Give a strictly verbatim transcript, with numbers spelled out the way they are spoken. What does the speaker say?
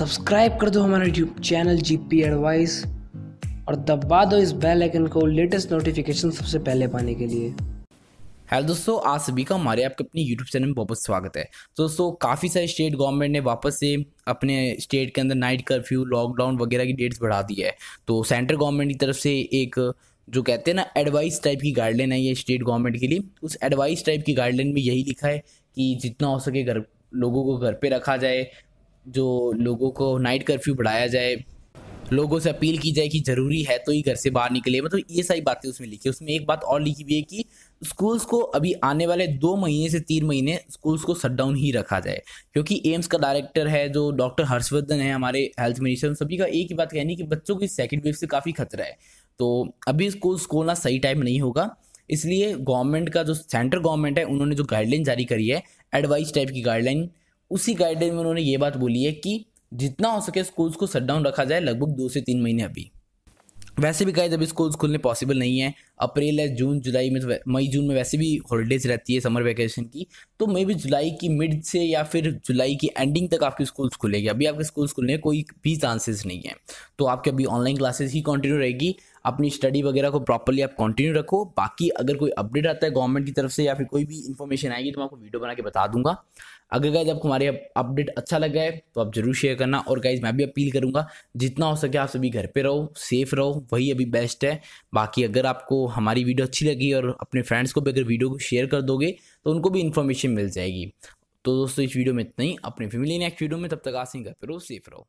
Subscribe कर दो हमारा यूट्यूब चैनल जीपी एडवाइस और दबा दो इस बेल आइकन को लेटेस्ट नोटिफिकेशन सबसे पहले पाने के लिए। हेलो दोस्तों, आज सभी का हमारे आपके अपने यूट्यूब चैनल में वापस स्वागत है। दोस्तों, काफ़ी सारे स्टेट गवर्नमेंट ने वापस से अपने स्टेट के अंदर नाइट कर्फ्यू, लॉकडाउन वगैरह की डेट्स बढ़ा दी है। तो सेंट्रल गवर्नमेंट की तरफ से एक जो कहते हैं ना एडवाइस टाइप की गाइडलाइन है ये स्टेट गवर्नमेंट के लिए, उस एडवाइस टाइप की गाइडलाइन में यही लिखा है कि जितना हो सके घर लोगों को घर पर रखा जाए, जो लोगों को नाइट कर्फ्यू बढ़ाया जाए, लोगों से अपील की जाए कि ज़रूरी है तो ही घर से बाहर निकले। मतलब ये सारी बातें उसमें लिखी है। उसमें एक बात और लिखी हुई है कि स्कूल्स को अभी आने वाले दो महीने से तीन महीने स्कूल्स को शटडाउन ही रखा जाए, क्योंकि एम्स का डायरेक्टर है जो डॉक्टर हर्षवर्धन है, हमारे हेल्थ मिनिस्टर, उन सभी का एक ही बात कहनी कि बच्चों की सेकेंड वेव से काफ़ी खतरा है। तो अभी स्कूल्स खोलना सही टाइम नहीं होगा, इसलिए गवर्नमेंट का जो सेंट्रल गवर्नमेंट है उन्होंने जो गाइडलाइन जारी करी है एडवाइस टाइप की गाइडलाइन, उसी गाइडलाइन में उन्होंने ये बात बोली है कि जितना हो सके स्कूल्स को शटडाउन रखा जाए लगभग दो से तीन महीने। अभी वैसे भी गाइस अभी स्कूल्स खुलने पॉसिबल नहीं है, अप्रैल है, जून जुलाई में, मई जून में वैसे भी हॉलीडेज रहती है समर वैकेशन की, तो मे बी जुलाई की मिड से या फिर जुलाई की एंडिंग तक आपके स्कूल्स खुलेगी। अभी आपके स्कूल्स खुलने के कोई भी चांसेस नहीं है, तो आपके अभी ऑनलाइन क्लासेस ही कंटिन्यू रहेगी। अपनी स्टडी वगैरह को प्रॉपरली आप कंटिन्यू रखो। बाकी अगर कोई अपडेट आता है गवर्नमेंट की तरफ से या फिर कोई भी इन्फॉर्मेशन आएगी तो मैं आपको वीडियो बना के बता दूंगा। अगर गाइज आपको हमारे अपडेट अच्छा लगा है तो आप जरूर शेयर करना। और गाइज मैं भी अपील करूंगा जितना हो सके आप सभी घर पे रहो, सेफ रहो, वही अभी बेस्ट है। बाकी अगर आपको हमारी वीडियो अच्छी लगी और अपने फ्रेंड्स को भी अगर वीडियो को शेयर कर दोगे तो उनको भी इन्फॉर्मेशन मिल जाएगी। तो दोस्तों, इस वीडियो में इतना ही। अपनी फैमिली नेक्स्ट वीडियो में, तब तक आप सभी घर पे रहो, सेफ रहो।